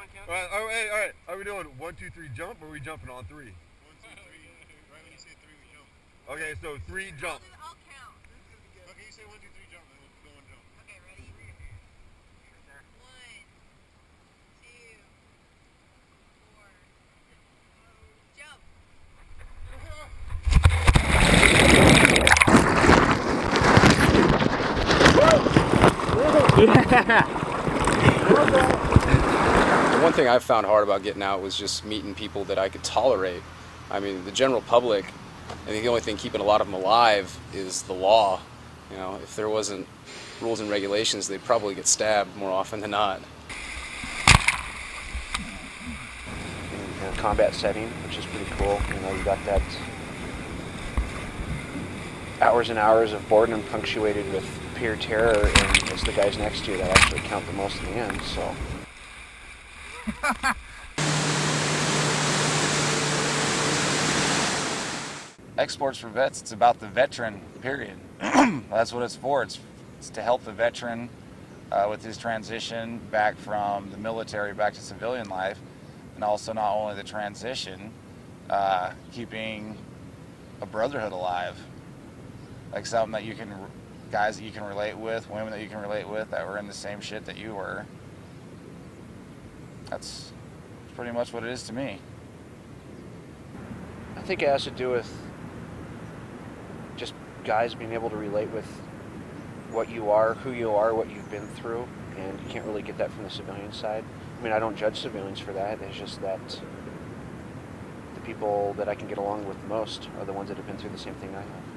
on count. All right. Are we doing 1, 2, 3 jump, or are we jumping on 3? 1, 2, 3. Right when you say 3, we jump. Okay, so 3 jump. I'll count. Okay, you say 1, 2, 3 jump, and we'll go and jump. Okay, ready? 1, 2, 4. Jump. The one thing I found hard about getting out was just meeting people that I could tolerate. I mean, the general public, I think the only thing keeping a lot of them alive is the law. You know, if there wasn't rules and regulations, they'd probably get stabbed more often than not. In a combat setting, which is pretty cool, you know, you got that hours and hours of boredom punctuated with peer terror, and it's the guys next to you that actually count the most in the end, so. X Sports for Vets, it's about the veteran, period. That's what it's for. It's to help the veteran with his transition back from the military back to civilian life, and also not only the transition, keeping a brotherhood alive. Like something that you can, guys that you can relate with, women that you can relate with that were in the same shit that you were. That's pretty much what it is to me. I think it has to do with just guys being able to relate with what you are, who you are, what you've been through, and you can't really get that from the civilian side. I mean, I don't judge civilians for that. It's just that the people that I can get along with most are the ones that have been through the same thing I have.